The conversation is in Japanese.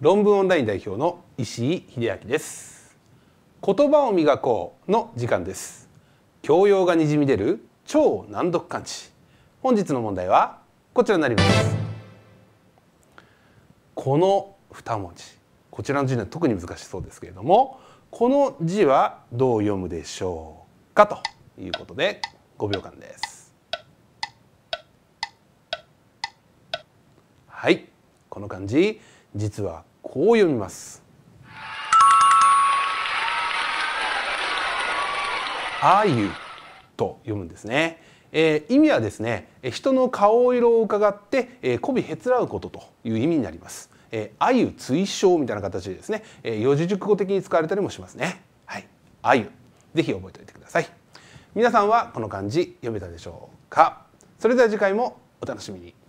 論文オンライン代表の石井秀明です。言葉を磨こうの時間です。教養がにじみ出る超難読漢字、本日の問題はこちらになります。この2文字、こちらの字は特に難しそうですけれども、この字はどう読むでしょうかということで5秒間です。はい、この漢字実はこう読みます。あゆと読むんですね。意味はですね、人の顔色を伺って、媚びへつらうことという意味になります。あゆ追称みたいな形でですね、四字熟語的に使われたりもしますね。はい、あゆ、ぜひ覚えておいてください。皆さんはこの漢字読めたでしょうか。それでは次回もお楽しみに。